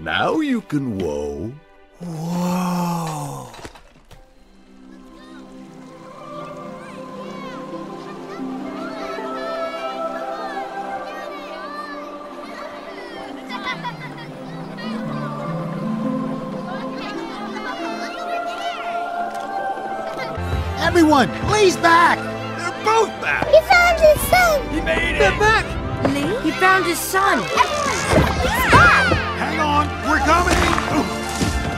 Now you can whoa. Whoa. Everyone, Lee's back! They're both back! He found his son! He made it! They're back! Lee? He found his son! Stop! Hang on, we're coming!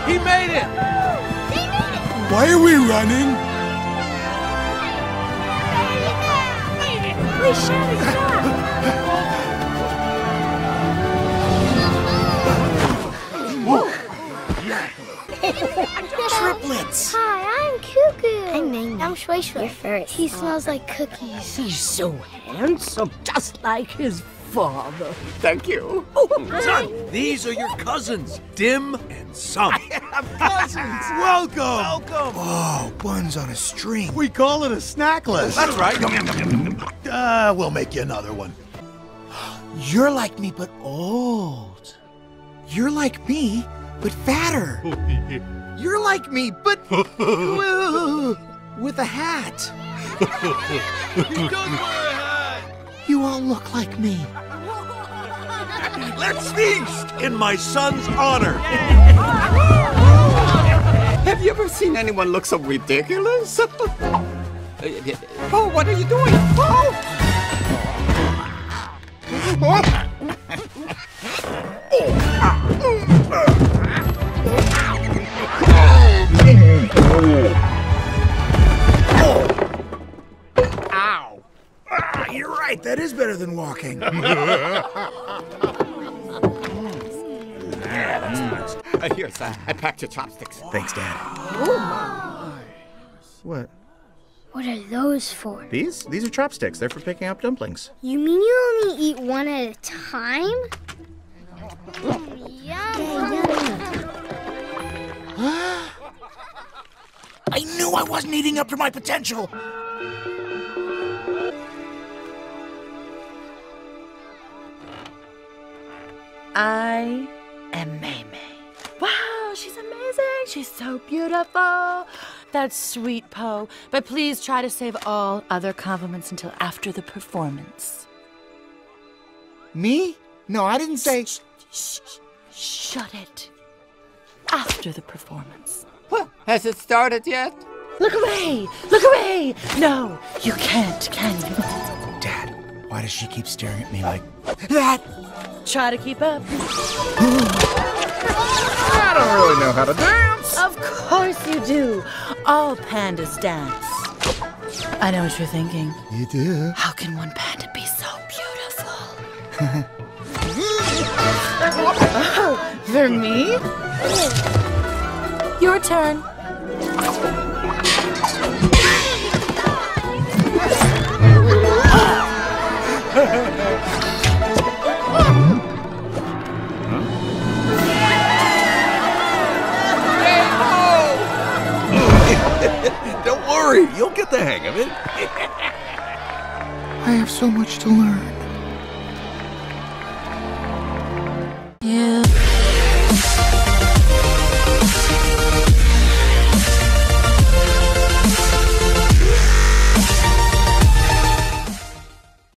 He made it! They made it! Why are we running? We should have stopped! Triplets! Hi, I'm Cuckoo! I'm Mei Mei. I'm Shui Shui. You're first. He smells like cookies. He's so handsome, just like his father. Thank you. Oh, son, these are your cousins, Dim and Sum. I have cousins. Welcome. Welcome. Oh, buns on a string. We call it a snackless. That's right. We'll make you another one. You're like me, but old. You're like me, but fatter. You're like me, but with a hat. You don't wear a hat. You all look like me. Let's feast in my son's honor. Have you ever seen anyone look so ridiculous? Oh, what are you doing? Oh! That is better than walking. That's nice. Here, son. I packed your chopsticks. Wow. Thanks, Dad. Oh, my. What? What are those for? These? These are chopsticks. They're for picking up dumplings. You mean you only eat one at a time? Yum. I knew I wasn't eating up to my potential. I am Mei Mei. Wow, she's amazing. She's so beautiful. That's sweet, Po. But please try to save all other compliments until after the performance. Me? No, I didn't say... Shut it. After the performance. What? Has it started yet? Look away! Look away! No, you can't, can you? Dad, why does she keep staring at me like that? Try to keep up. I don't really know how to dance. Of course you do. All pandas dance. I know what you're thinking. You do? How can one panda be so beautiful? Oh, for me? Your turn. Don't worry, you'll get the hang of it. I have so much to learn.